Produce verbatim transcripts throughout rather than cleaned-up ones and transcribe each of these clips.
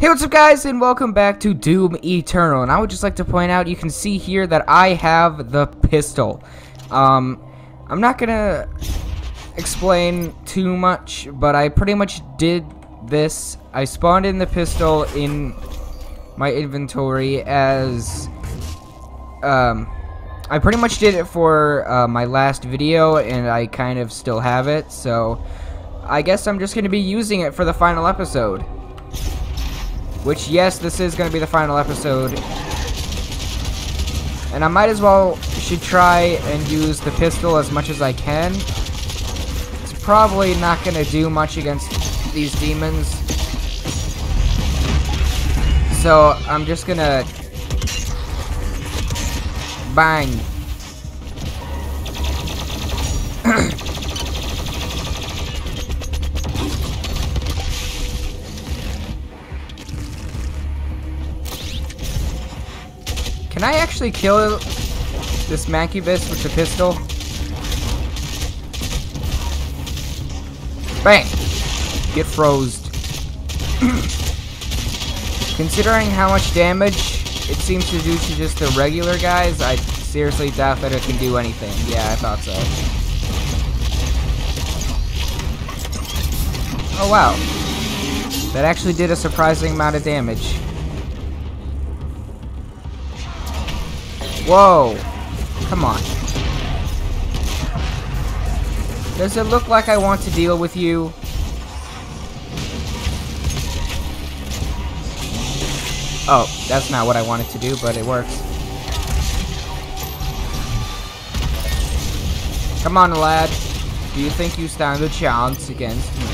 Hey, what's up guys, and welcome back to Doom Eternal. And I would just like to point out, you can see here that I have the pistol. Um, I'm not gonna explain too much, but I pretty much did this. I spawned in the pistol in my inventory as, um, I pretty much did it for uh, my last video, and I kind of still have it, so I guess I'm just gonna be using it for the final episode. Which, yes, this is going to be the final episode. And I might as well should try and use the pistol as much as I can. It's probably not going to do much against these demons. So, I'm just going to... Bang. Can I actually kill this Mancubus with the pistol? Bang! Get froze. Considering how much damage it seems to do to just the regular guys, I seriously doubt that it can do anything. Yeah, I thought so. Oh wow. That actually did a surprising amount of damage. Whoa, come on. Does it look like I want to deal with you? Oh, that's not what I wanted to do, but it works. Come on, lad. Do you think you stand a chance against me?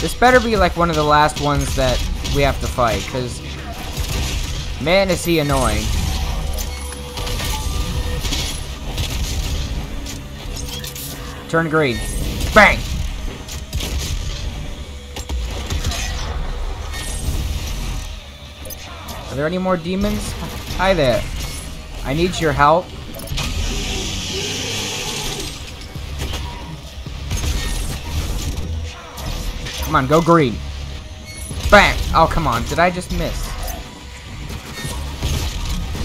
This better be like one of the last ones that we have to fight, because man is he annoying. Turn green. Bang! Are there any more demons? Hi there. I need your help. Come on, go green. Bang! Oh, come on. Did I just miss?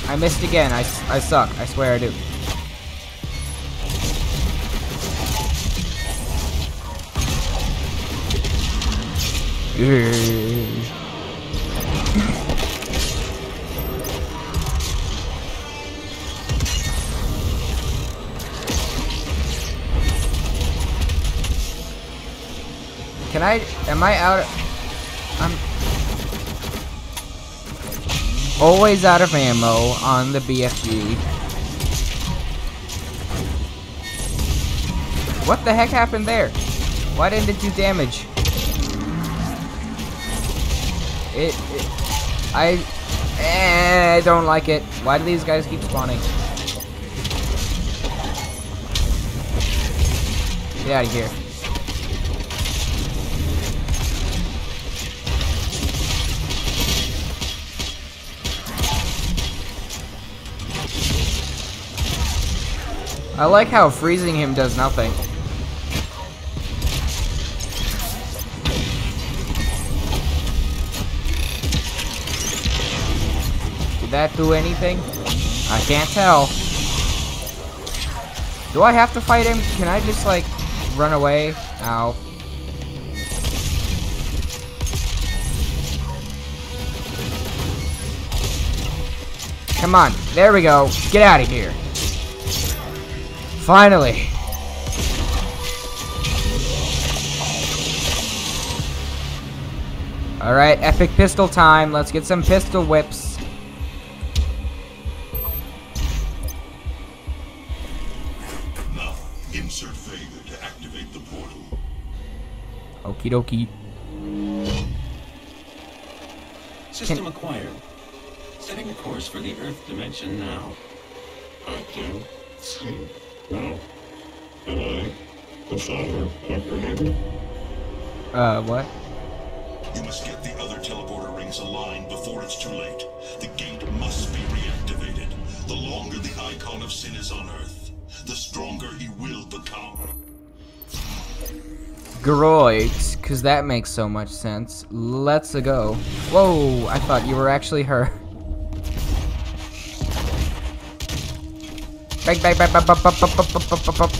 I missed again. I, I suck. I swear I do. Can I... Am I out of... I'm always out of ammo on the B F G. What the heck happened there? Why didn't it do damage? It... it I... Eh, I don't like it. Why do these guys keep spawning? Get out of here. I like how freezing him does nothing. Did that do anything? I can't tell. Do I have to fight him? Can I just, like, run away? Ow. Come on. There we go. Get out of here. Finally! Alright, epic pistol time. Let's get some pistol whips. Now, insert failure to activate the portal. Okie dokie. System Can acquired. Setting a course for the Earth dimension now. I can see. Now, and I, the sovereign, not your neighbor. Uh, what? You must get the other teleporter rings aligned before it's too late. The gate must be reactivated. The longer the Icon of Sin is on Earth, the stronger he will become. Groit, because that makes so much sense. Let's go. Whoa, I thought you were actually her. Bang, bang, bang, bang, bang, bang, bang, bang, bang, bang, bang.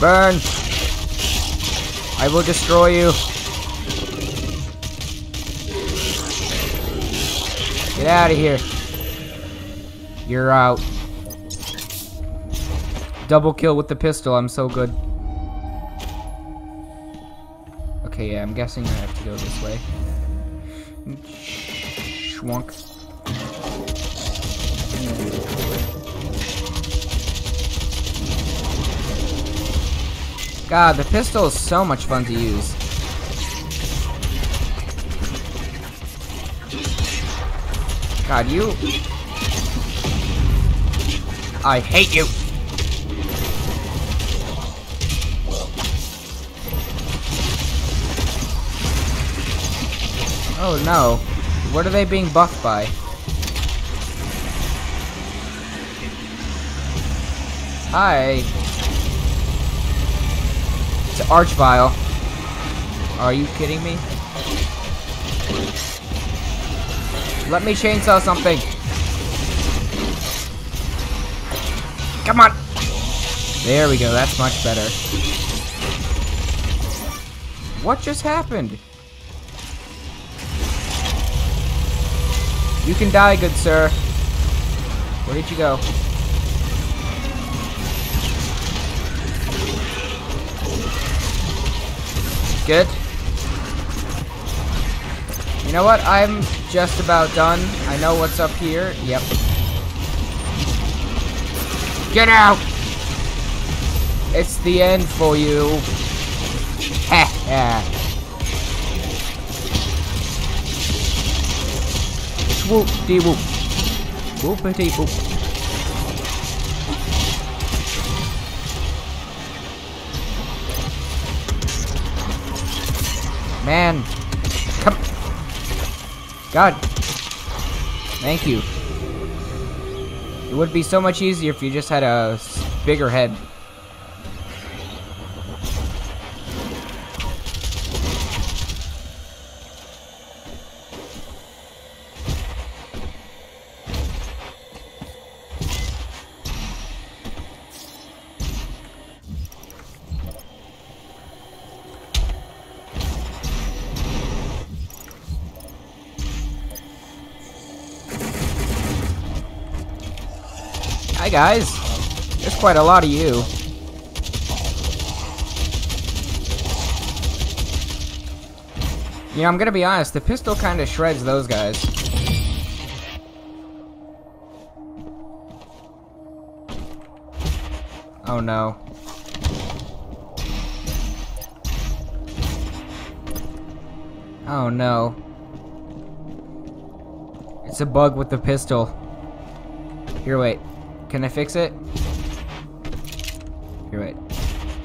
Burn! I will destroy you. Get out of here. You're out. Double kill with the pistol. I'm so good. Okay, yeah, I'm guessing I have to go this way. Schwonk. God, the pistol is so much fun to use. God, you... I hate you! Oh no. What are they being buffed by? Hi. It's an Archvile. Are you kidding me? Let me chainsaw something. Come on. There we go. That's much better. What just happened? You can die, good sir. Where did you go? Good. You know what? I'm just about done. I know what's up here. Yep. Get out! It's the end for you. Ha ha. Swoop dee whoop. Whoopity whoop. Man. Come. God. Thank you. It would be so much easier if you just had a bigger head. Hi guys, there's quite a lot of you. You know, I'm gonna be honest, the pistol kind of shreds those guys. Oh no. Oh no. It's a bug with the pistol. Here, wait. Can I fix it? You're right.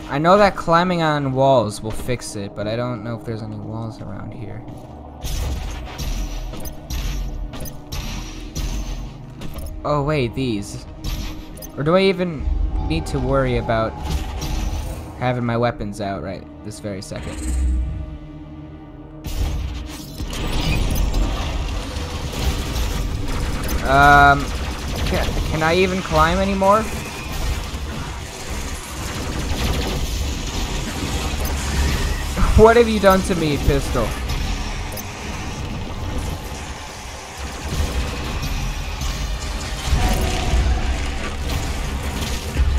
I know that climbing on walls will fix it, but I don't know if there's any walls around here. Oh wait, these. Or do I even need to worry about having my weapons out right this very second? Um... Can I even climb anymore? What have you done to me, pistol?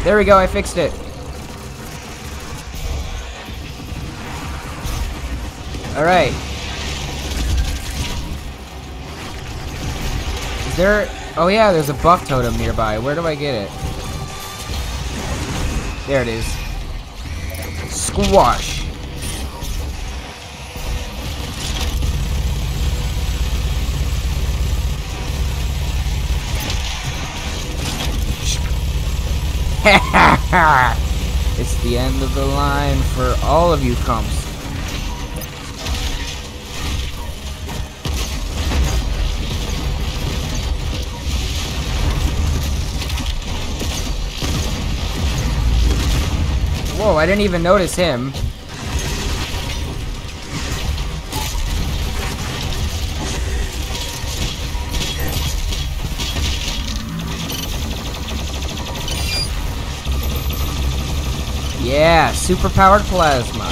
There we go, I fixed it. Alright. Is there... Oh yeah, there's a buff totem nearby. Where do I get it? There it is. Squash. It's the end of the line for all of you comps. Whoa, I didn't even notice him. Yeah, superpowered plasma.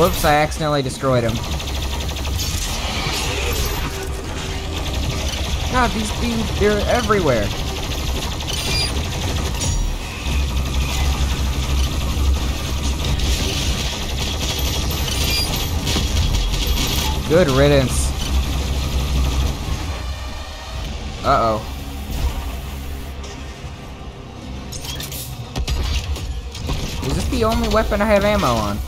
Whoops, I accidentally destroyed him. God, these beams, they're everywhere. Good riddance. Uh-oh. Is this the only weapon I have ammo on?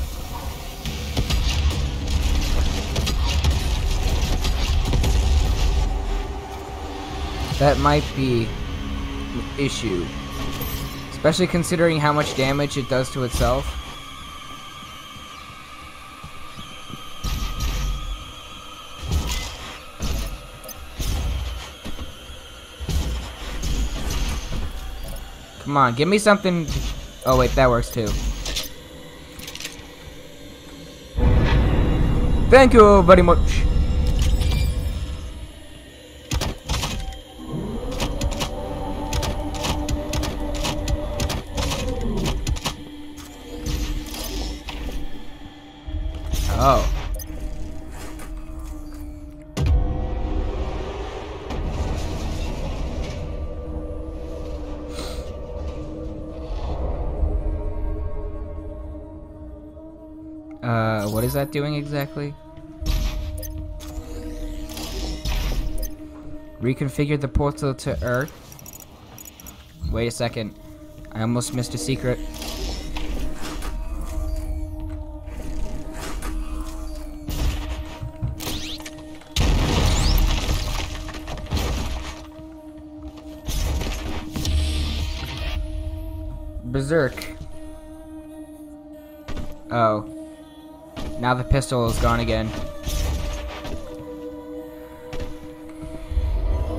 That might be an issue. Especially considering how much damage it does to itself. Come on, give me something. Oh wait, that works too. Thank you very much. Oh. Uh, what is that doing exactly? Reconfigure the portal to Earth. Wait a second. I almost missed a secret. Berserk. Oh. Now the pistol is gone again.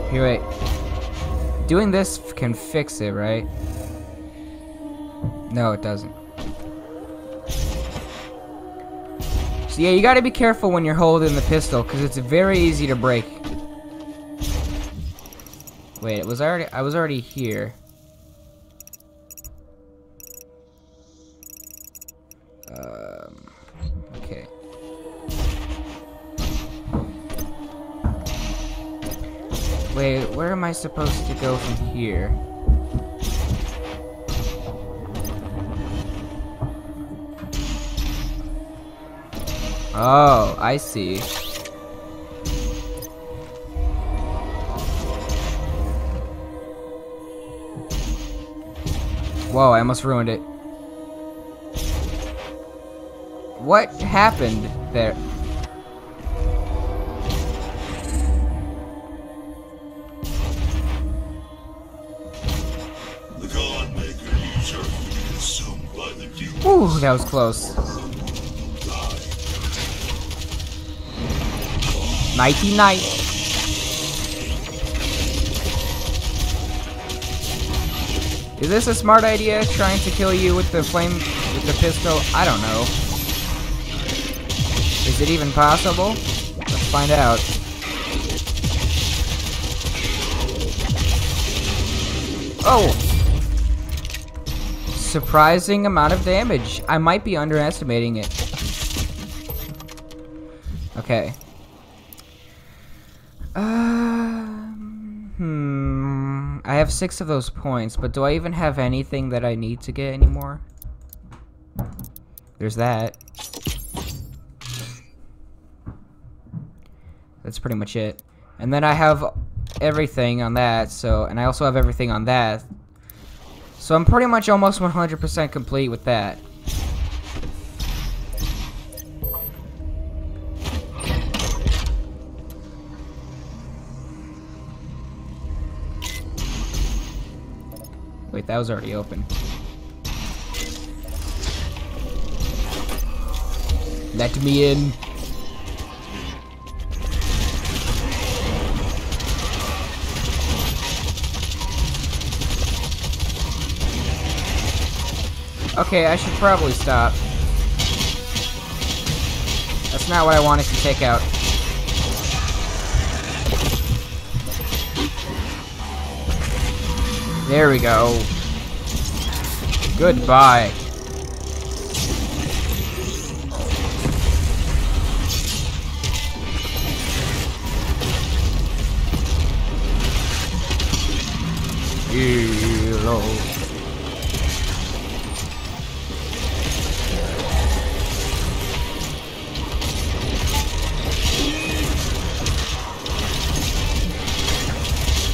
Here, wait. Doing this can fix it, right? No, it doesn't. So yeah, you gotta be careful when you're holding the pistol, because it's very easy to break. Wait, it was already I was already here. Wait, where am I supposed to go from here? Oh, I see. Whoa, I almost ruined it. What happened there? Ooh, that was close. Nighty night. Is this a smart idea, trying to kill you with the flame, with the pistol? I don't know. Is it even possible? Let's find out. Oh! Surprising amount of damage. I might be underestimating it. Okay. Uh, hmm. I have six of those points, but do I even have anything that I need to get anymore? There's that. That's pretty much it. And then I have everything on that, so, and I also have everything on that. So I'm pretty much almost one hundred percent complete with that. Wait, that was already open. Let me in. Okay, I should probably stop. That's not what I wanted to take out. There we go. Goodbye. Hello.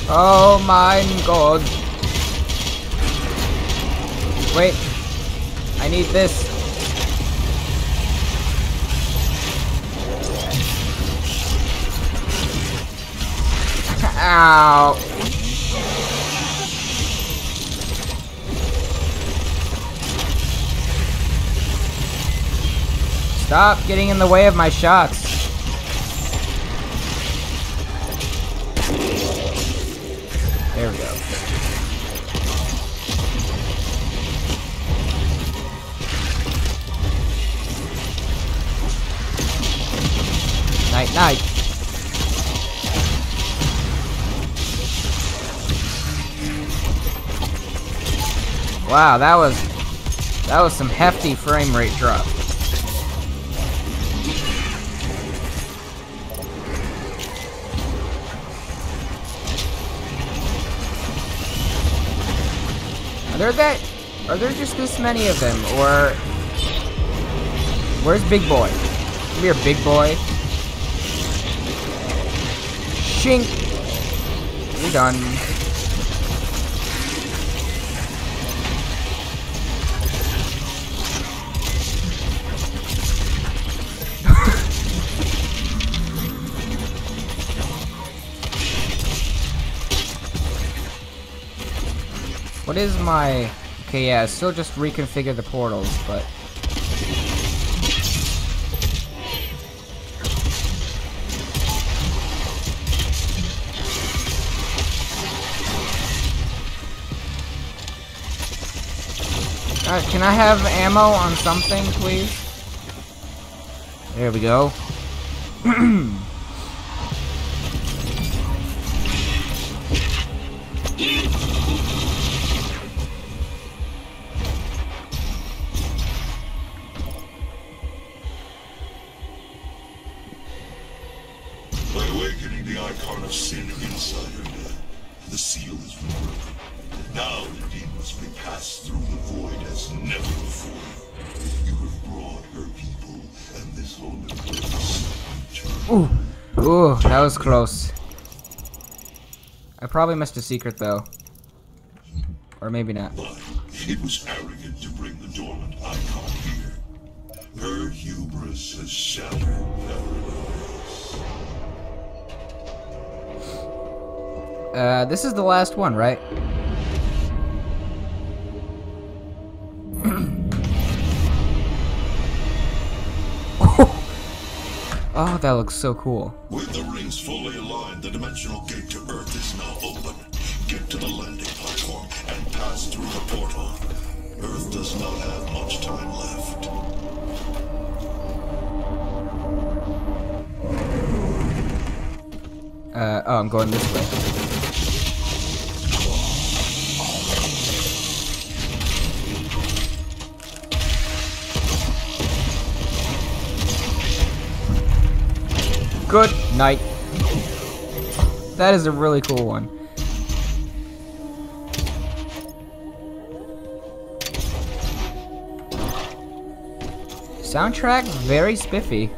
Oh my god. Wait. I need this. Ow. Stop getting in the way of my shots. There we go. Night, night. Wow, that was that was some hefty frame rate drop. Are there that? Are there just this many of them, or where's Big Boy? Come here, Big Boy. Shink. We're done. What is my... Okay, yeah, still just reconfigure the portals, but... Alright, can I have ammo on something, please? There we go. The Icon of Sin inside her death. The seal is broken. Now the demons may pass through the void as never before. You have brought her people and this holy place. Ooh, ooh, that was close. I probably missed a secret though, or maybe not. But it was arrogant to bring the dormant icon here. Her hubris has shattered paradise. Uh, this is the last one, right? Oh, that looks so cool. With the rings fully aligned, the dimensional gate to Earth is now open. Get to the landing platform and pass through the portal. Earth does not have much time left. Uh, oh, I'm going this way. Good night. That is a really cool one. Soundtrack very spiffy.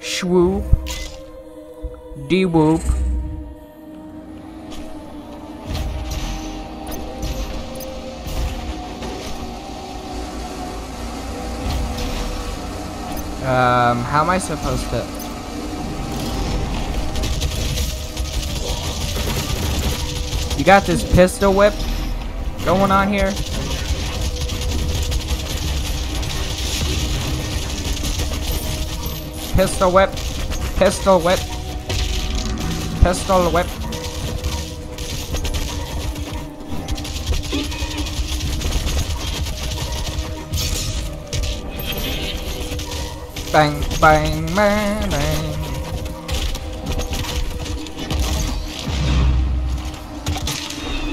Shwoop. De-whoop. Um, how am I supposed to... You got this pistol whip going on here? Pistol whip. Pistol whip. Pistol whip. Bang, bang, bang, bang.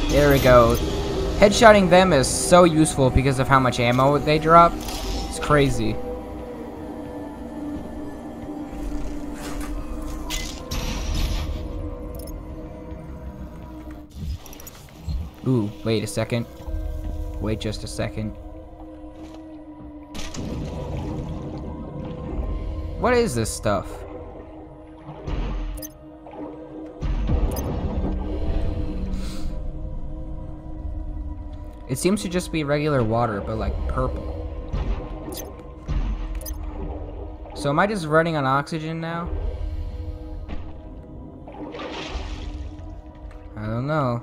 There we go. Headshotting them is so useful because of how much ammo they drop. It's crazy. Ooh, wait a second. Wait just a second. What is this stuff? It seems to just be regular water, but like purple. So am I just running on oxygen now? I don't know.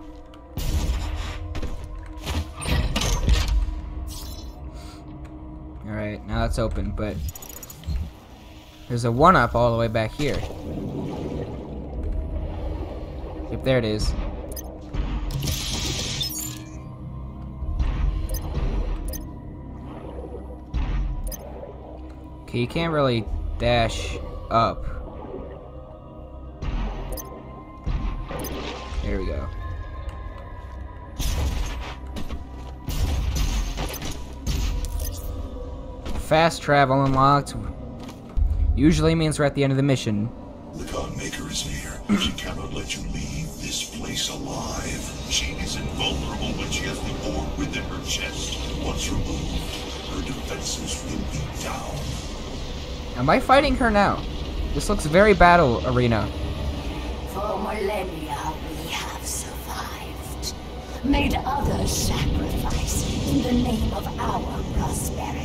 Alright, now it's open, but there's a one-up all the way back here. Yep, there it is. Okay, you can't really dash up. There we go. Fast travel unlocked. Usually means we're at the end of the mission. The Khan Maker is near. She cannot let you leave this place alive. She is invulnerable when she has the orb within her chest. Once removed, her defenses will be down. Am I fighting her now? This looks very battle arena. For millennia we have survived. Made other sacrifice in the name of our prosperity.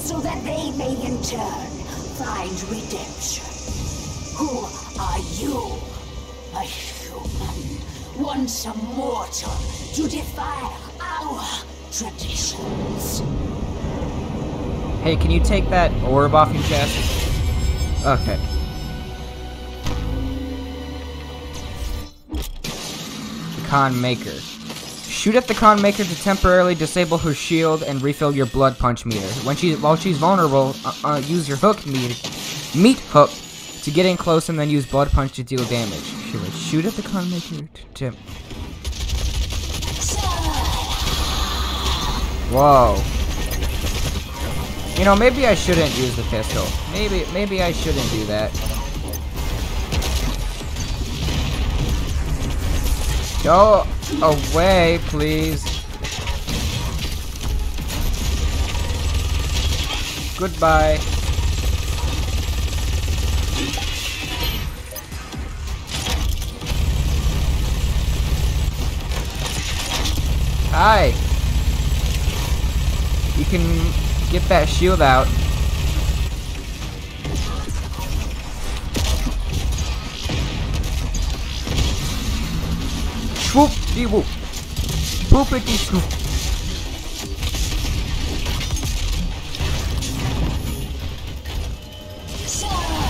So that they may in turn find redemption. Who are you? A human, once a mortal, to defy our traditions. Hey, can you take that orb off your chest? Okay. The Khan Maker. Shoot at the Khan Maker to temporarily disable her shield and refill your blood punch meter. When she, while she's vulnerable, uh, uh, use your hook meter, meat hook to get in close and then use blood punch to deal damage. She would shoot at the Khan Maker to... Whoa. You know, maybe I shouldn't use the pistol. Maybe, maybe I shouldn't do that. Go away, please. Goodbye. Hi. You can get that shield out. Swoop de whoop. Poopity swoop.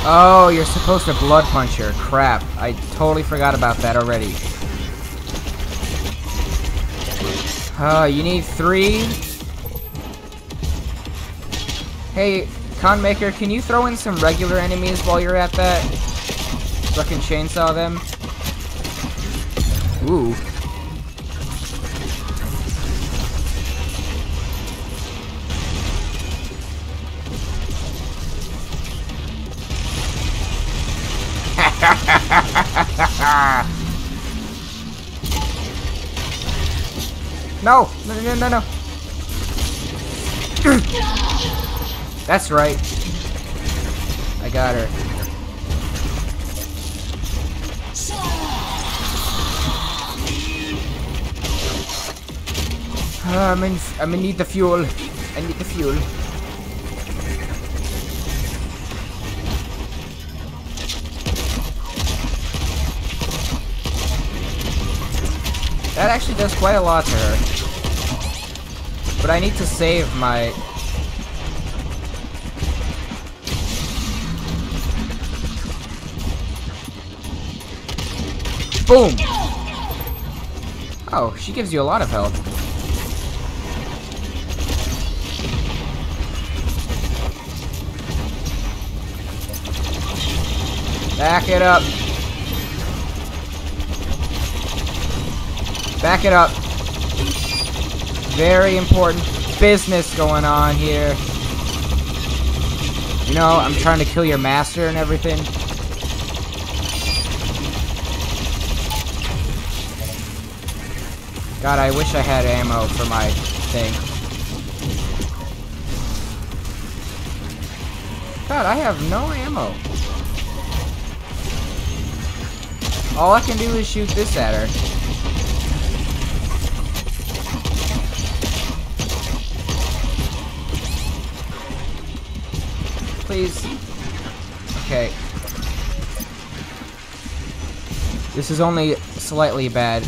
Oh, you're supposed to blood punch her. Crap. I totally forgot about that already. Uh, you need three. Hey, Khan Maker, can you throw in some regular enemies while you're at that? So I can chainsaw them. Ooh. No, no, no, no, no. That's right. I got her. Uh, I'm in. I'm gonna need the fuel. I need the fuel. That actually does quite a lot to her. But I need to save my... Boom! Oh, she gives you a lot of health. Back it up. Back it up. Very important business going on here. You know, I'm trying to kill your master and everything. God, I wish I had ammo for my thing. God, I have no ammo. All I can do is shoot this at her. Please. Okay. This is only slightly bad.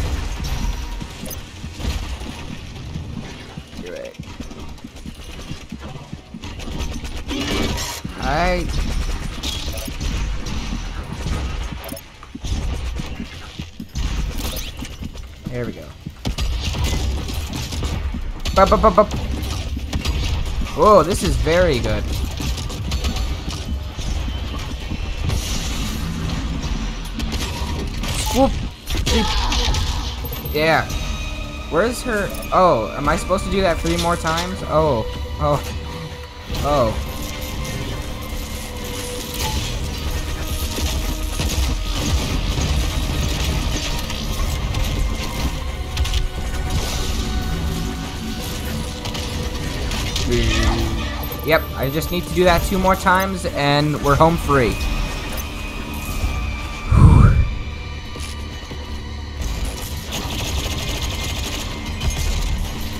I... There we go. Bup, bup, bup, bup. Whoa, this is very good. Whoop. Yeah. Where's her? Oh, am I supposed to do that three more times? Oh, oh, oh. Yep, I just need to do that two more times and we're home free. Whew.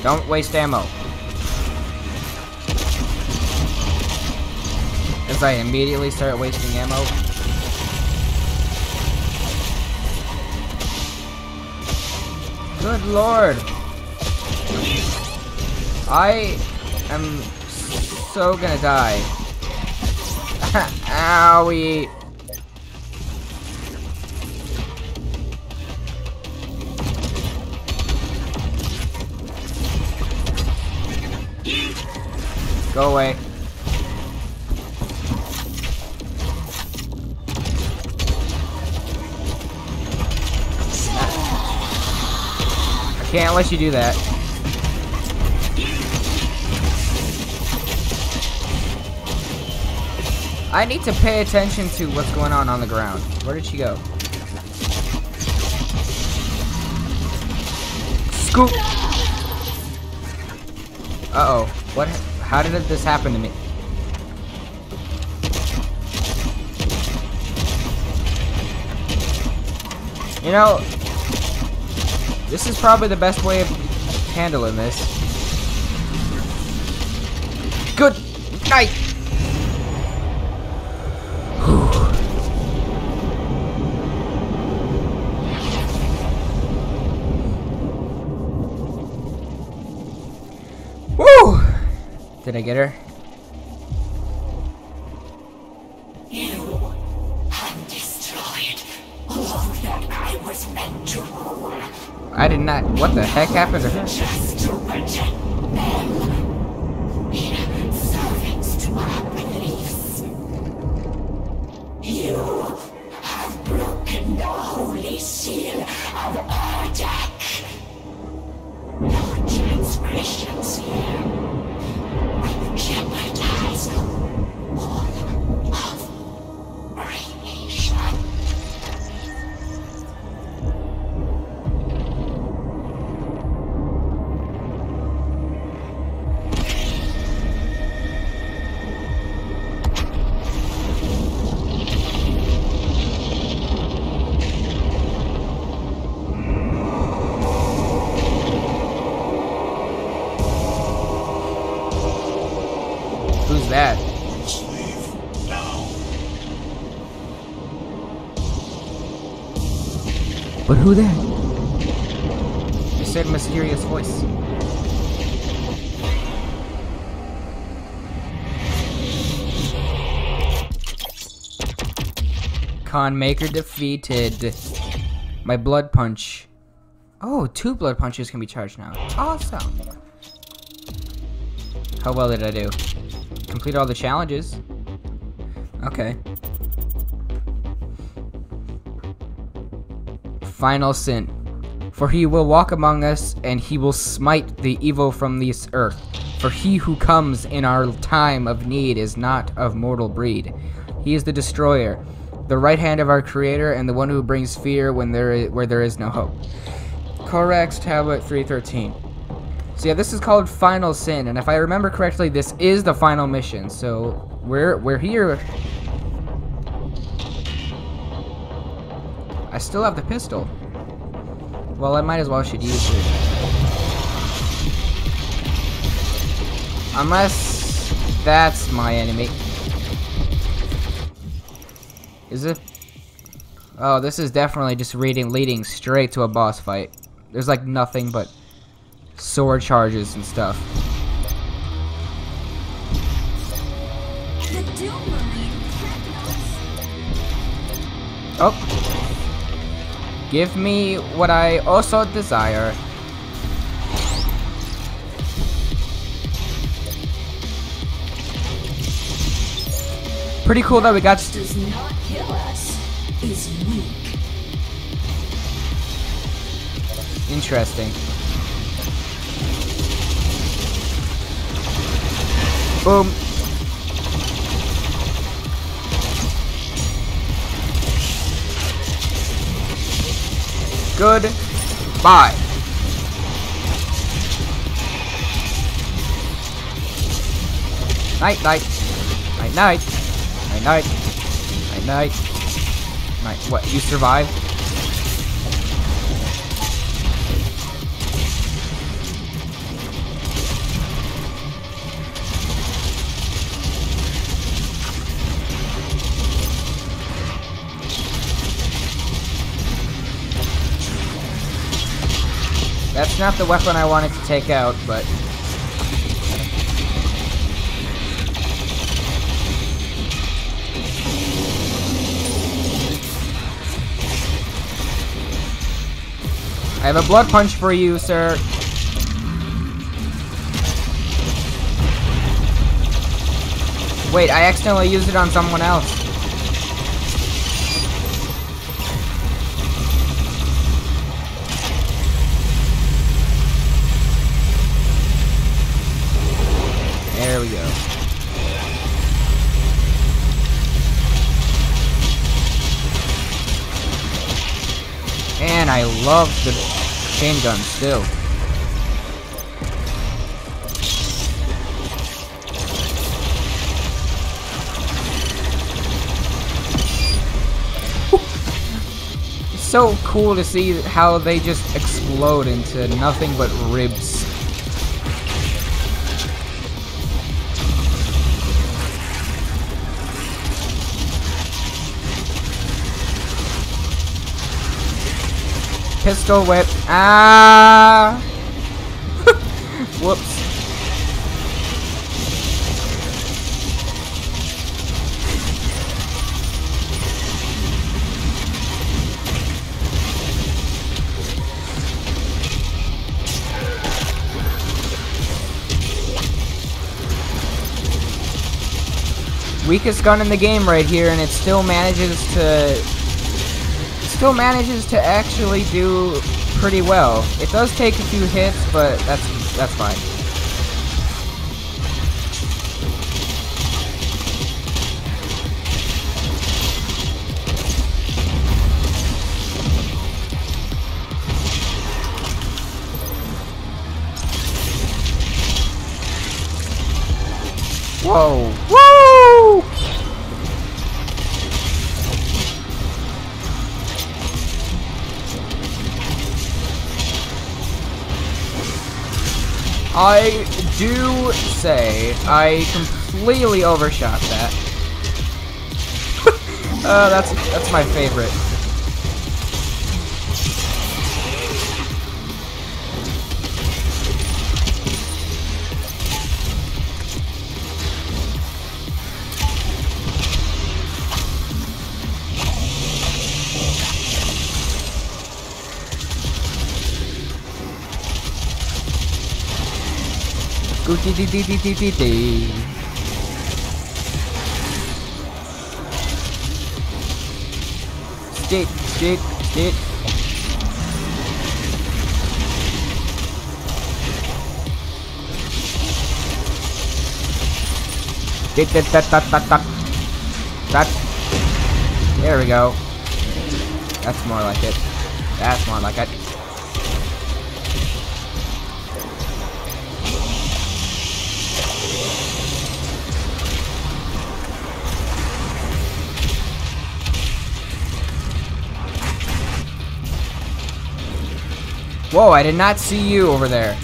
Don't waste ammo. As I immediately start wasting ammo. Good lord. I am... so gonna die. Owie. Go away. I can't let you do that. I need to pay attention to what's going on on the ground. Where did she go? Scoop! Uh-oh. What? How did this happen to me? You know, this is probably the best way of handling this. Good night! Did I get her? You have destroyed all that I was meant to rule. I did not. What the heck happened to her? Just to reject them in service to our beliefs. You have broken the holy seal of Ardak. No transgressions here. Jeopardize all of creation. That. Let's leave now. But who that? You said mysterious voice. Khan Maker defeated. My blood punch. Oh, two blood punches can be charged now. Awesome. How well did I do? Complete all the challenges. Okay. Final sin. For he will walk among us, and he will smite the evil from this earth. For he who comes in our time of need is not of mortal breed. He is the destroyer, the right hand of our creator, and the one who brings fear when there is, where there is no hope. Corax Tablet three thirteen. So yeah, this is called Final Sin, and if I remember correctly, this is the final mission. So we're we're here. I still have the pistol. Well, I might as well should use it. Unless that's my enemy. Is it? Oh, this is definitely just reading, leading straight to a boss fight. There's like nothing but sword charges and stuff. Oh. Give me what I also desire. Pretty cool that we got. Does not kill us, is weak. Interesting. Boom. Good. Bye. Night, night. Night, night. Night, night, night, night. What? You survived? That's not the weapon I wanted to take out, but. I have a blood punch for you, sir. Wait, I accidentally used it on someone else. There we go. And I love the handgun still. It's so cool to see how they just explode into nothing but ribs. Pistol whip. Ah! Whoops. Weakest gun in the game right here, and it still manages to Still manages to actually do pretty well. It does take a few hits, but that's that's fine. Whoa! Woo! I do say I completely overshot that. uh, that's that's my favorite. Goochie-dee-dee-dee-dee-dee-dee. Stick, stick, stick. Tick, tick, tick, tick, tick, tick. That. There we go. That's more like it. That's more like it. Whoa, I did not see you over there.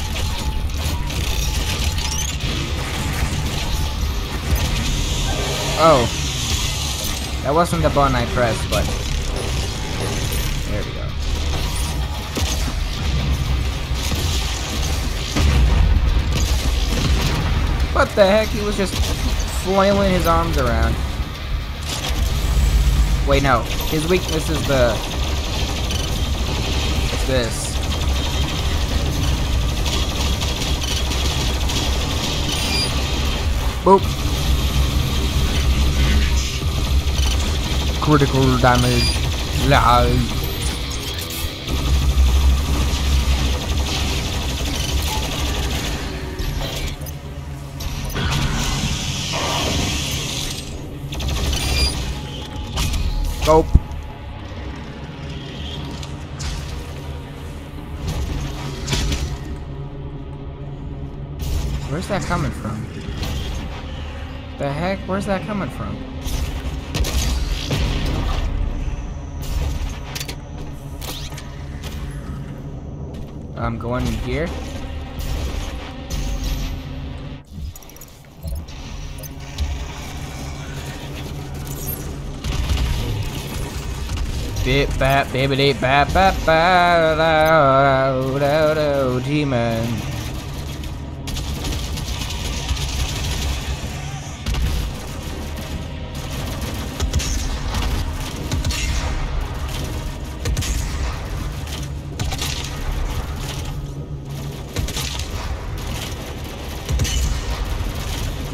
Oh. That wasn't the button I pressed, but... There we go. What the heck? He was just flailing his arms around. Wait, no. His weakness is the... It's this. Boop. Critical damage. Live. Scope. Where's that coming from? The heck? Where's that coming from? I'm going in here. Bip bap bibbity bap bap bap demon.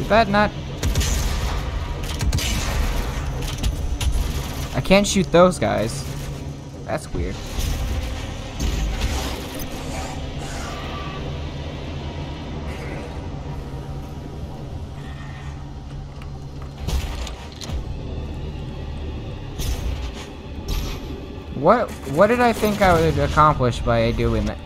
That not. I can't shoot those guys. That's weird. What what did I think I would accomplish by doing that?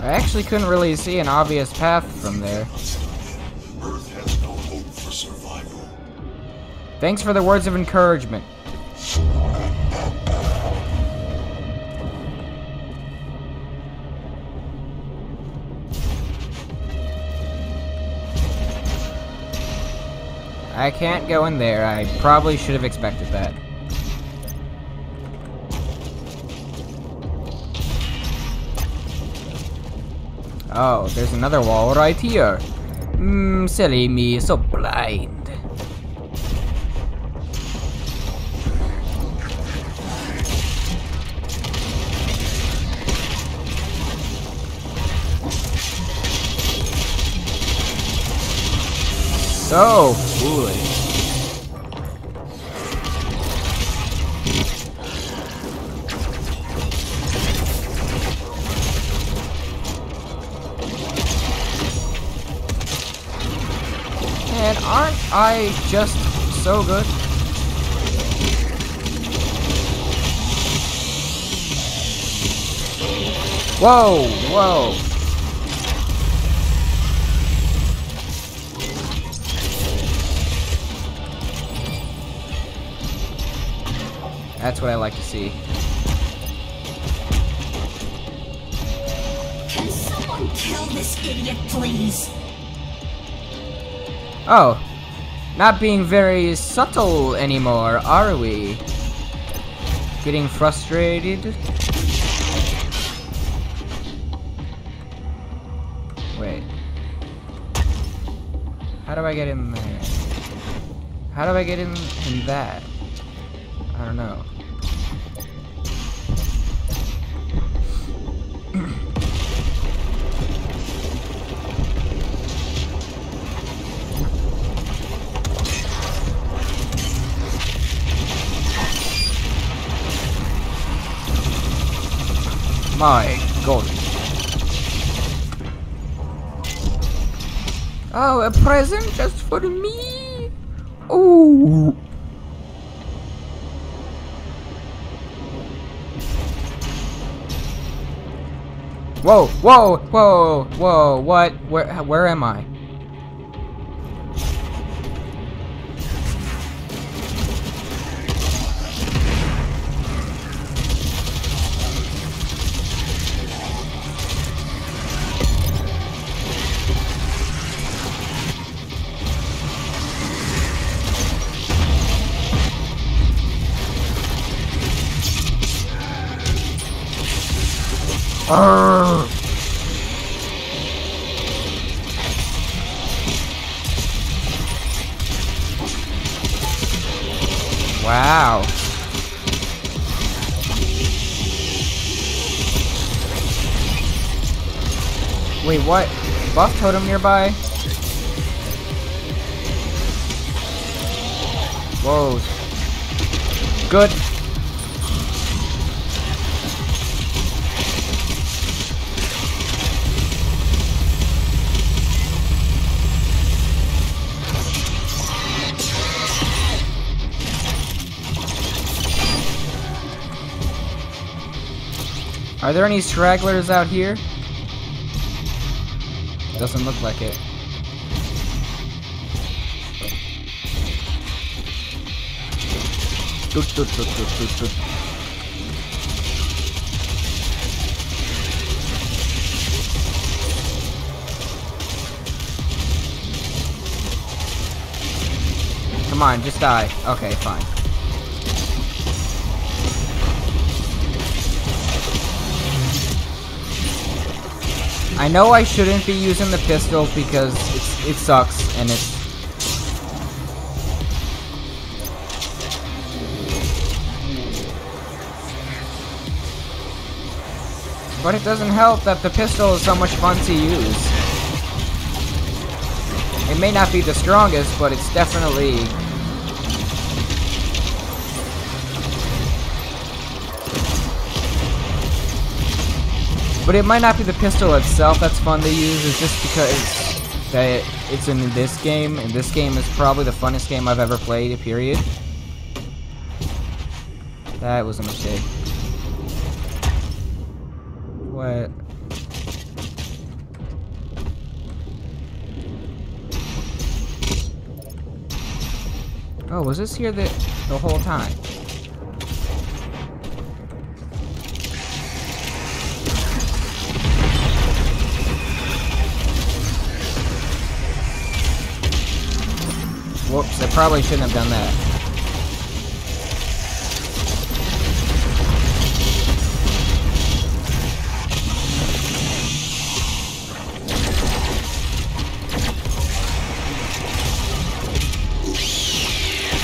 I actually couldn't really see an obvious path from there. Earth has no hope for survival. Thanks for the words of encouragement. I can't go in there. I probably should have expected that. Oh, there's another wall right here. Mmm, silly me, so blind. So foolish. Aren't I just so good? Whoa, whoa. That's what I like to see. Can someone kill this idiot, please? Oh, not being very subtle anymore, are we? Getting frustrated? Wait. How do I get in there? How do I get in, in that? I don't know. my god. Oh, a present just for me? Oh. Whoa, whoa, whoa, whoa, what? Where, where am I? Arrgh. Wow. Wait, what? Buff totem nearby? Whoa. Good. Are there any stragglers out here? Doesn't look like it. Doot, doot, doot, doot, doot, doot. Come on, just die. Okay, fine. I know I shouldn't be using the pistol because it's, it sucks and it's... But it doesn't help that the pistol is so much fun to use. It may not be the strongest, but it's definitely... But it might not be the pistol itself that's fun to use, it's just because that it's in this game, and this game is probably the funnest game I've ever played, period. That was a mistake. What? Oh, was this here the, the whole time? Whoops, I probably shouldn't have done that.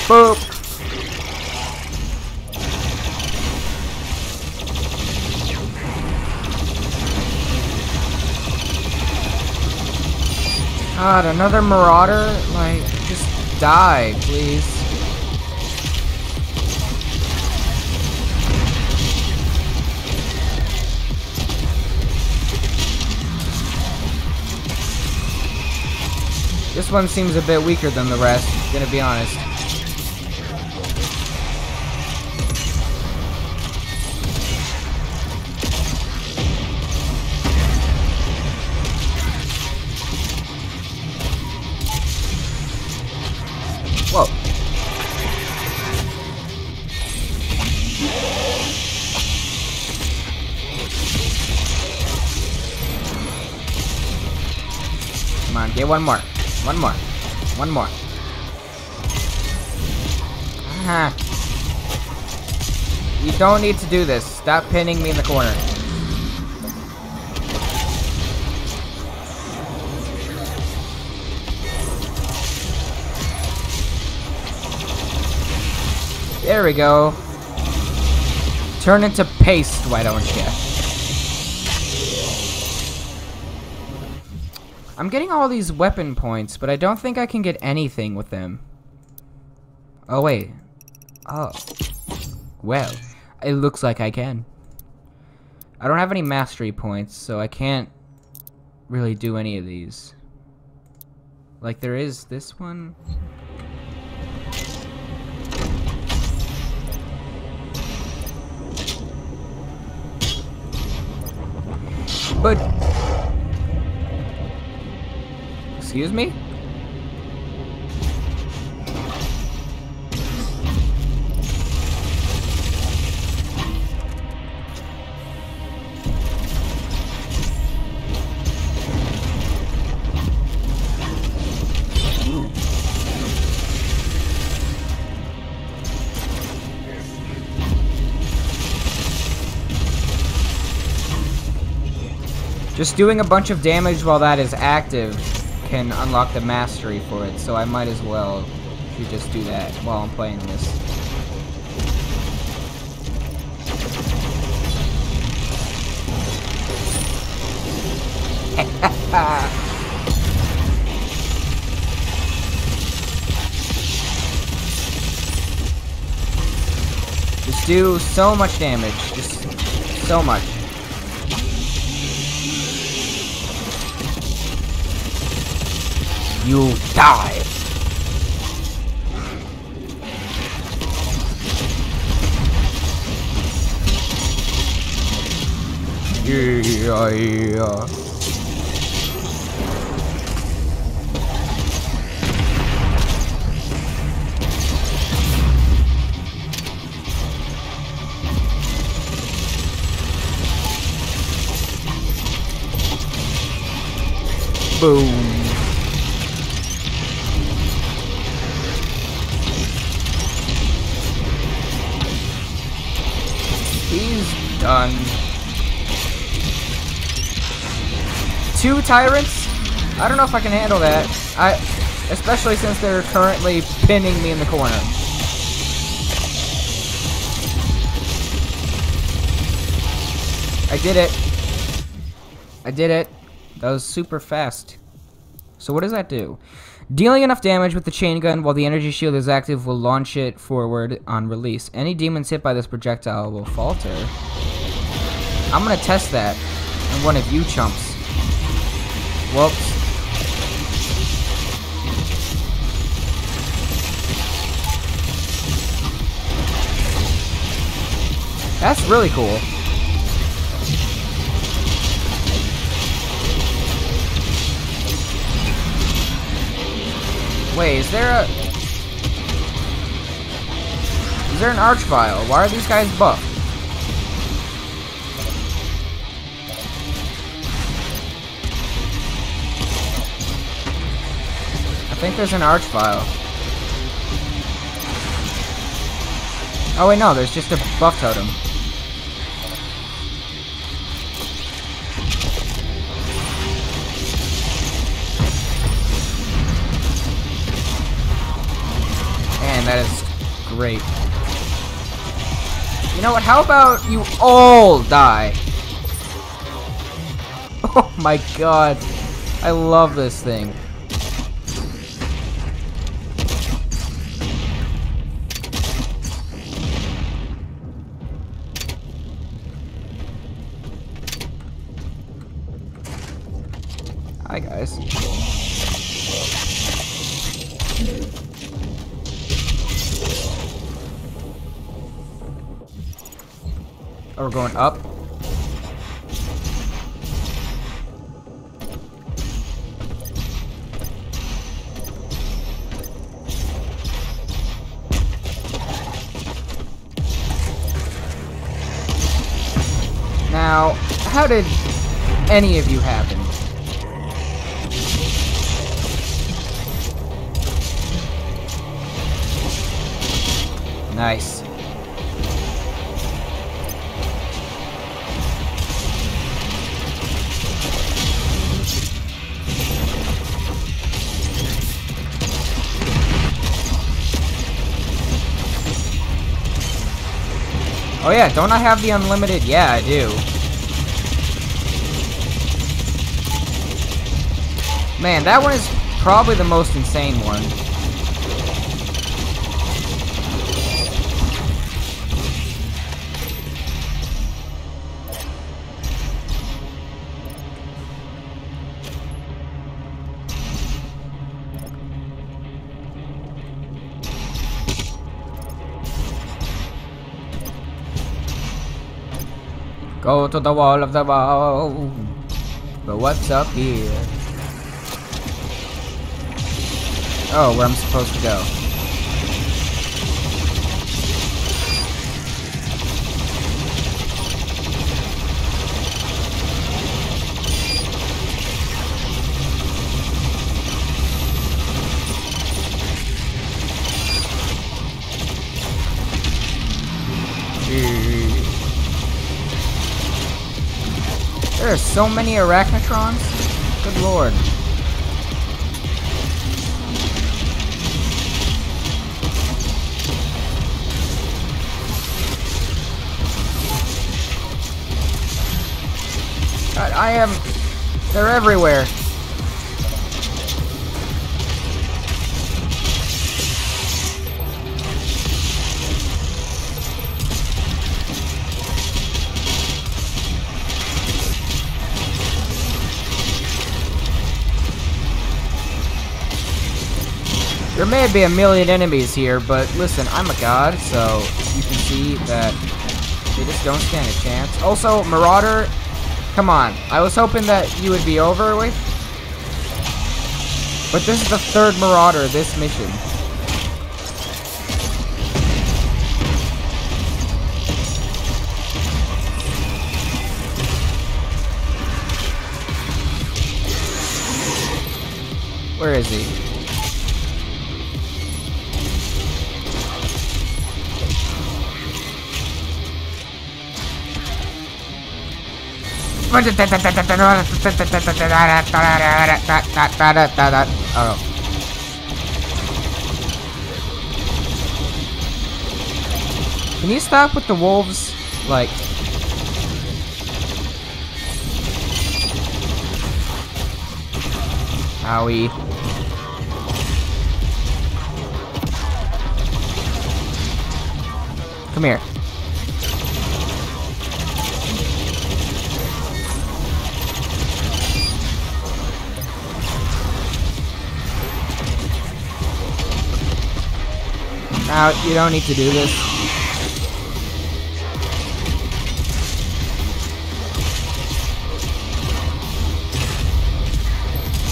Boop! God, another marauder? Like, just... die, please. This one seems a bit weaker than the rest, gonna be honest. Whoa. Come on, get one more. One more. One more. Ah. You don't need to do this. Stop pinning me in the corner. There we go. Turn into paste, why don't you? I'm getting all these weapon points, but I don't think I can get anything with them. Oh, wait. Oh. Well, it looks like I can. I don't have any mastery points, so I can't really do any of these. Like, there is this one. But... Excuse me? Just doing a bunch of damage while that is active can unlock the mastery for it, so I might as well just do that while I'm playing this. Just do so much damage, just so much. You die. Yeah, yeah. Boom. Done. Two tyrants? I don't know if I can handle that. I, especially since they're currently pinning me in the corner. I did it. I did it. That was super fast. So what does that do? Dealing enough damage with the chain gun while the energy shield is active will launch it forward on release. Any demons hit by this projectile will falter. I'm gonna test that on one of you chumps. Whoops. That's really cool. Wait, is there a... Is there an archvile? Why are these guys buffed? I think there's an archvile. Oh wait, no, there's just a buff totem. That is great. You know what? How about you all die? Oh my god. I love this thing. Hi, guys. Oh, we're going up. Now, how did any of you happen? Nice. Oh yeah, don't I have the unlimited? Yeah, I do. Man, that one is probably the most insane one. Go to the wall of the wall. But what's up here? Oh, where I'm supposed to go. There's so many arachnotrons. Good lord. God, I am. They're everywhere. There may be a million enemies here, but listen, I'm a god, so you can see that they just don't stand a chance. Also, Marauder, come on. I was hoping that you would be over with, but this is the third Marauder this mission. Where is he? Oh. Can you stop with the wolves? Like, owie. Come here. Out. You don't need to do this.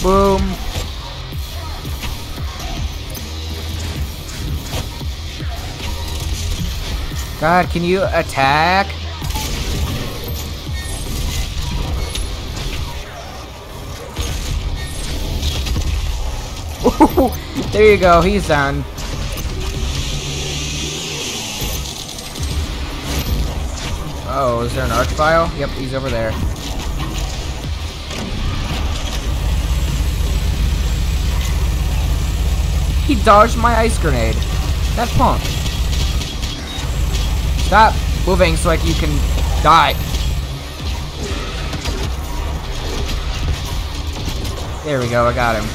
Boom. God, can you attack? Ooh, there you go. He's done. Oh, is there an archvile? Yep, he's over there. He dodged my ice grenade. That's punk. Stop moving so like you can die. There we go, I got him.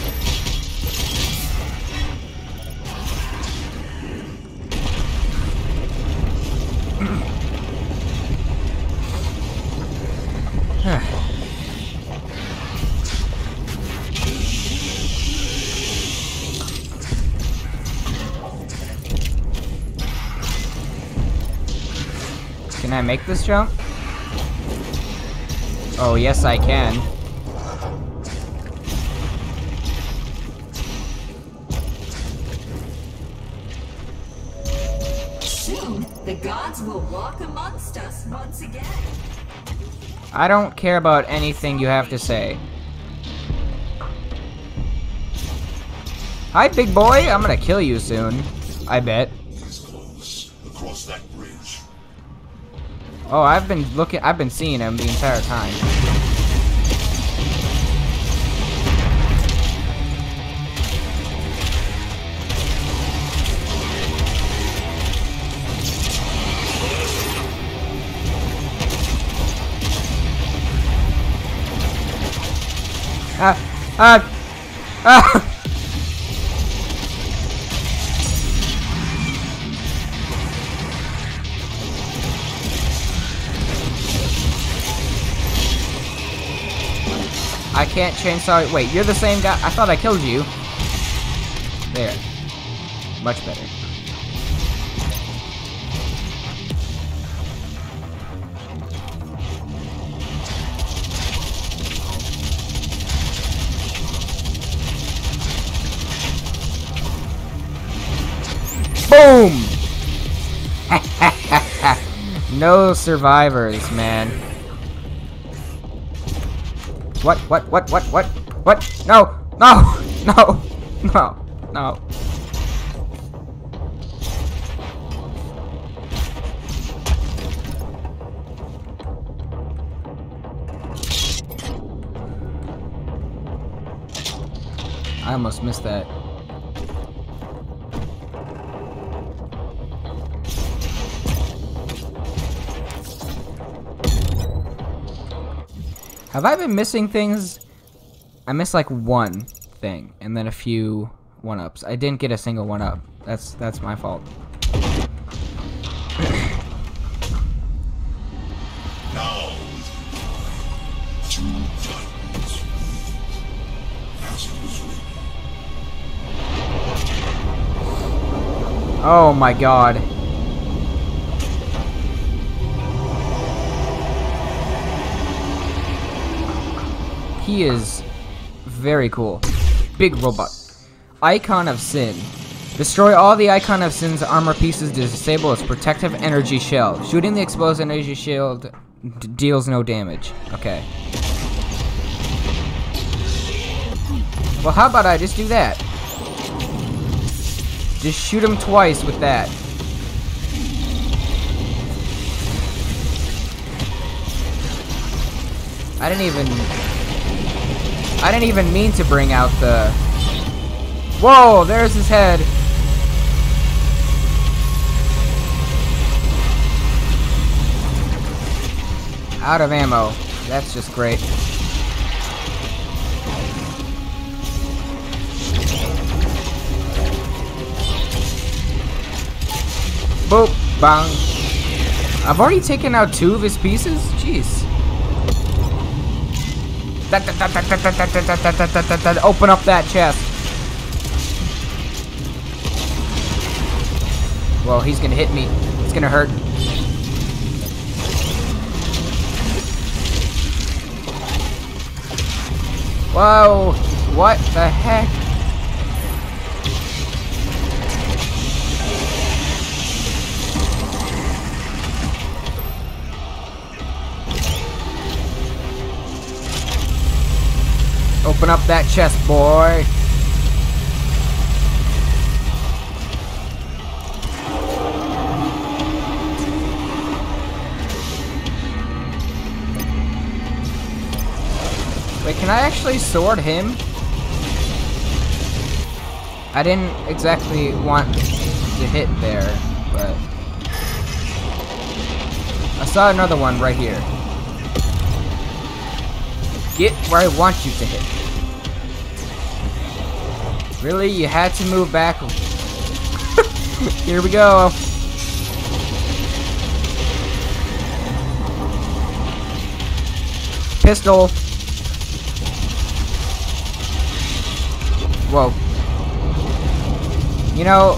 Can I make this jump? Oh, yes I can. Soon, the gods will walk amongst us once again. I don't care about anything you have to say. Hi, big boy. I'm gonna kill you soon. I bet. Oh, I've been looking. I've been seeing him the entire time. Ah, ah, ah. I can't chainsaw it. Wait, you're the same guy. I thought I killed you. There. Much better. Boom! No survivors, man. What, what, what, what, what, what? No, no, no, no, no. I almost missed that. Have I been missing things? I missed like one thing, and then a few one-ups. I didn't get a single one-up. That's that's my fault. Now, two buttons. Oh my god. He is very cool. Big robot. Icon of Sin. Destroy all the Icon of Sin's armor pieces to disable its protective energy shell. Shooting the exposed energy shield d deals no damage. Okay. Well, how about I just do that? Just shoot him twice with that. I didn't even... I didn't even mean to bring out the... Whoa, there's his head. Out of ammo. That's just great. Boop, bang. I've already taken out two of his pieces? Jeez. Open up that chest. Well, he's gonna hit me. It's gonna hurt. Whoa! What the heck? Open up that chest, boy. Wait, can I actually sword him? I didn't exactly want to hit there, but... I saw another one right here. Get where I want you to hit. Really? You had to move back? Here we go. Pistol. Whoa. You know...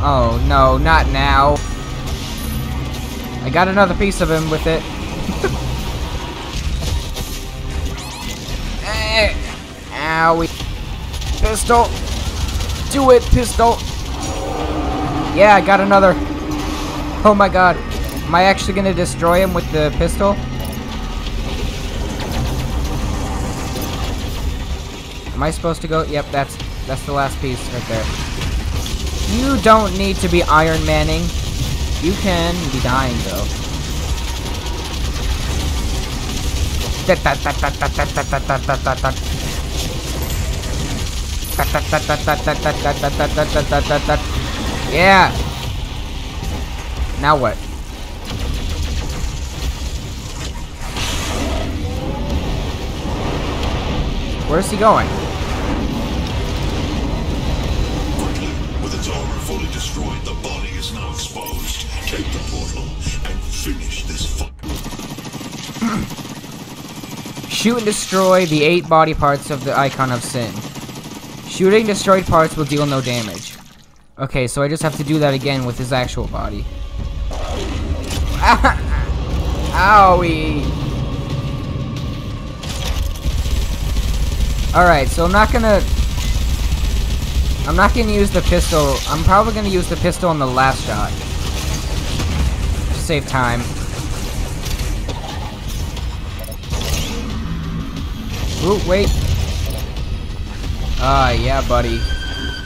Oh, no, not now. I got another piece of him with it. eh, owie. Pistol. Do it, pistol. Yeah, I got another. Oh my god. Am I actually gonna destroy him with the pistol? Am I supposed to go? Yep, that's that's the last piece right there. You don't need to be Iron Manning. You can be dying, though. Yeah! Now what? Where's he going? With its armor fully destroyed, the body is now exposed. Take the portal and finish this fight. Shoot and destroy the eight body parts of the Icon of Sin. Shooting destroyed parts will deal no damage. Okay, so I just have to do that again with his actual body. Owie! Alright, so I'm not gonna... I'm not gonna use the pistol. I'm probably gonna use the pistol on the last shot. To save time. Ooh, wait. Ah, uh, yeah, buddy.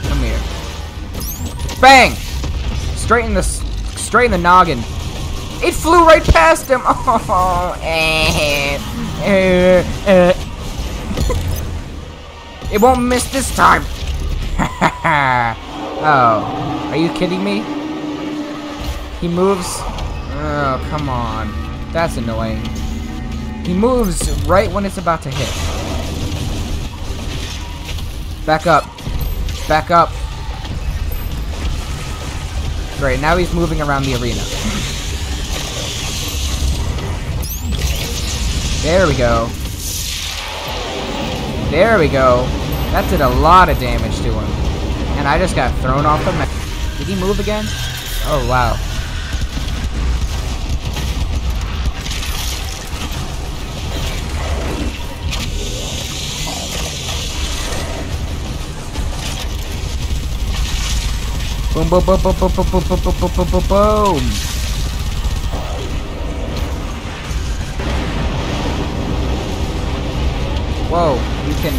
Come here. Bang! Straight in the... Straight in the noggin. It flew right past him! Oh, eh, eh, eh. It won't miss this time! Oh, are you kidding me? He moves... Oh, come on. That's annoying. He moves right when it's about to hit. Back up. Back up. Great, now he's moving around the arena. There we go. There we go. That did a lot of damage to him. And I just got thrown off the map. Did he move again? Oh, wow. Boom, boom, boom, boom, boom, boom, boom, boom, boom, boom, boom, boom, boom. Whoa, you can...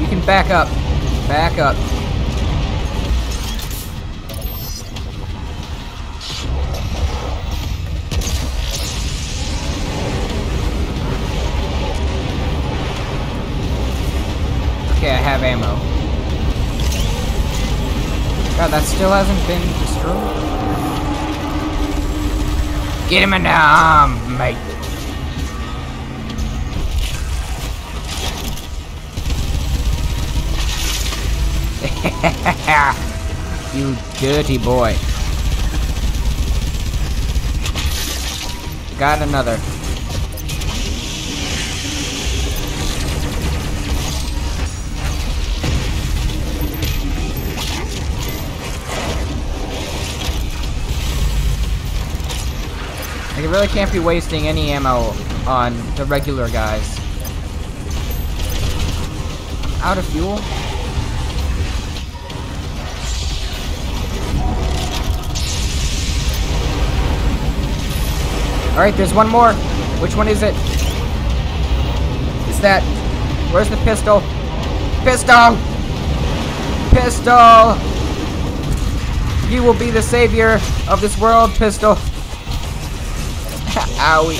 You can back up. Back up. Okay, I have ammo. God, that still hasn't been destroyed. Get him in the arm, mate. You dirty boy. Got another. I really can't be wasting any ammo on the regular guys. I'm out of fuel? Alright, there's one more. Which one is it? It's that. Where's the pistol? Pistol! Pistol! You will be the savior of this world, pistol. Owie.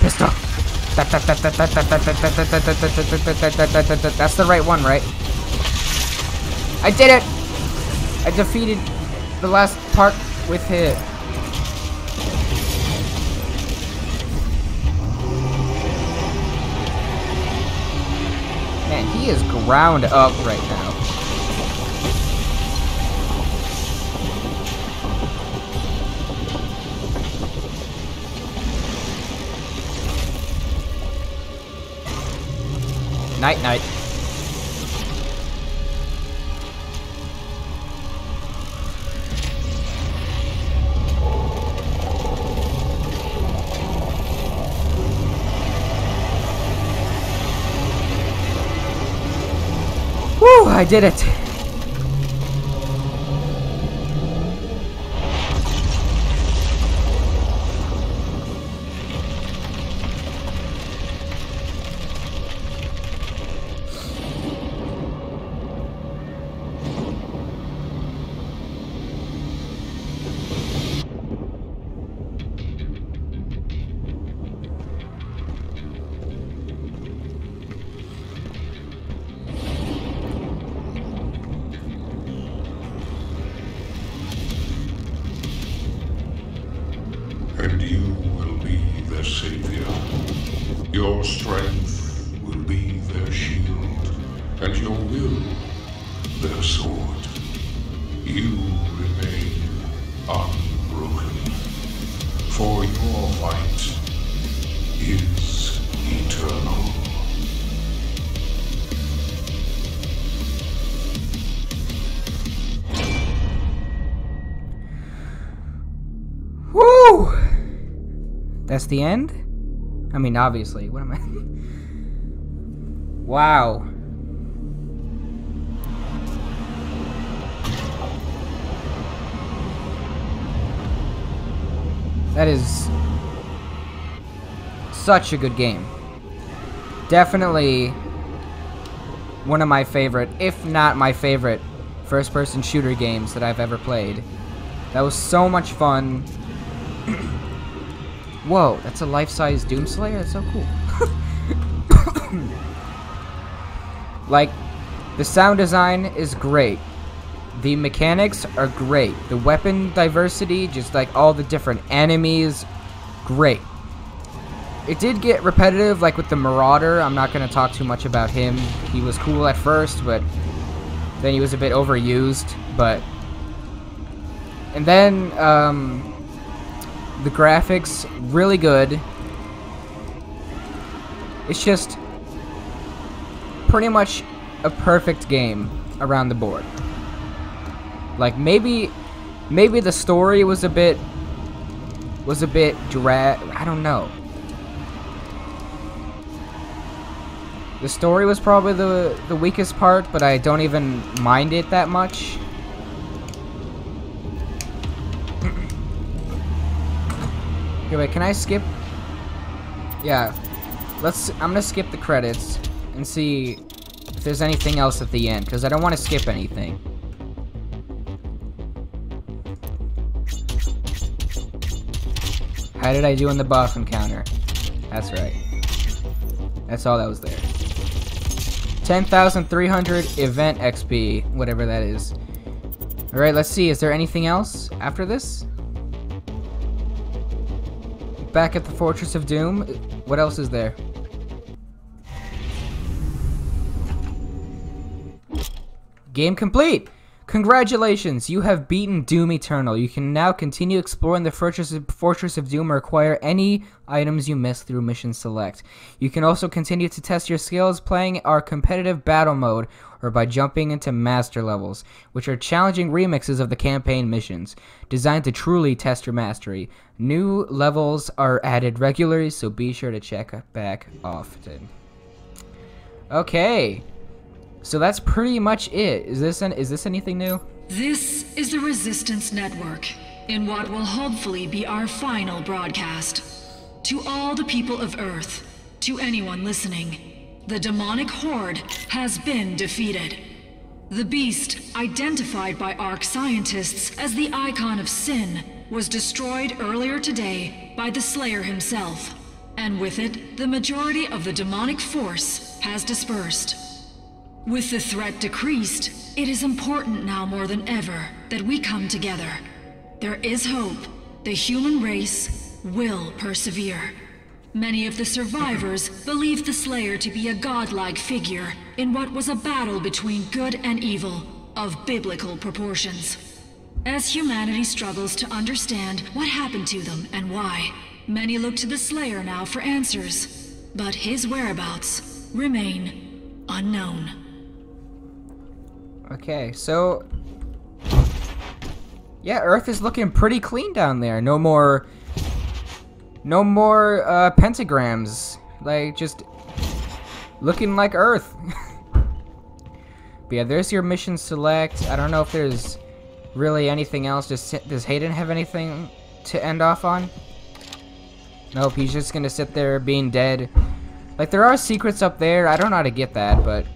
Pistol. That's the right one, right? I did it! I defeated the last part with hit. He is ground up right now. Night, night. I did it. And you will be their savior. Your strength will be their shield, and your will their sword. You remain unbroken, for your fight is eternal. That's the end? I mean, obviously. What am I... Wow. That is such a good game. Definitely one of my favorite, if not my favorite, first-person shooter games that I've ever played. That was so much fun. Whoa, that's a life-size Doomslayer? That's so cool. Like, the sound design is great. The mechanics are great. The weapon diversity, just like all the different enemies, great. It did get repetitive, like with the Marauder. I'm not going to talk too much about him. He was cool at first, but then he was a bit overused. But and then um, the graphics, really good. It's just pretty much a perfect game around the board. Like maybe, maybe the story was a bit, was a bit drag. I don't know. The story was probably the the weakest part, but I don't even mind it that much. Okay, wait, can I skip? Yeah, let's. I'm gonna skip the credits and see if there's anything else at the end, because I don't want to skip anything. How did I do in the boss encounter? That's right. That's all that was there. ten thousand three hundred event X P, whatever that is. Alright, let's see. Is there anything else after this? Back at the Fortress of Doom, what else is there? Game complete! Congratulations! You have beaten Doom Eternal. You can now continue exploring the Fortress of, Fortress of Doom or acquire any items you missed through Mission Select. You can also continue to test your skills playing our competitive battle mode or by jumping into master levels, which are challenging remixes of the campaign missions, designed to truly test your mastery. New levels are added regularly, so be sure to check back often. Okay. So that's pretty much it. Is this an, is this anything new? This is the Resistance network, in what will hopefully be our final broadcast. To all the people of Earth, to anyone listening, the demonic horde has been defeated. The beast, identified by Ark scientists as the Icon of Sin, was destroyed earlier today by the Slayer himself, and with it, the majority of the demonic force has dispersed. With the threat decreased, it is important now more than ever that we come together. There is hope. The human race will persevere. Many of the survivors believed the Slayer to be a godlike figure in what was a battle between good and evil of biblical proportions. As humanity struggles to understand what happened to them and why, many look to the Slayer now for answers, but his whereabouts remain unknown. Okay, so, yeah, Earth is looking pretty clean down there. No more, no more uh, pentagrams. Like, just looking like Earth. But yeah, there's your mission select. I don't know if there's really anything else. Just sit, does Hayden have anything to end off on? Nope, he's just gonna sit there being dead. Like, there are secrets up there. I don't know how to get that, but...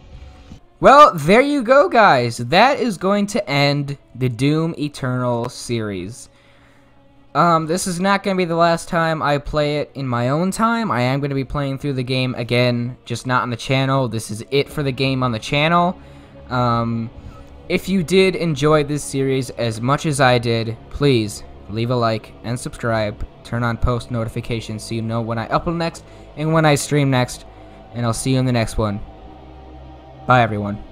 Well, there you go, guys. That is going to end the Doom Eternal series. Um, this is not going to be the last time I play it in my own time. I am going to be playing through the game again, just not on the channel. This is it for the game on the channel. Um, if you did enjoy this series as much as I did, please leave a like and subscribe. Turn on post notifications so you know when I upload next and when I stream next. And I'll see you in the next one. Bye, everyone.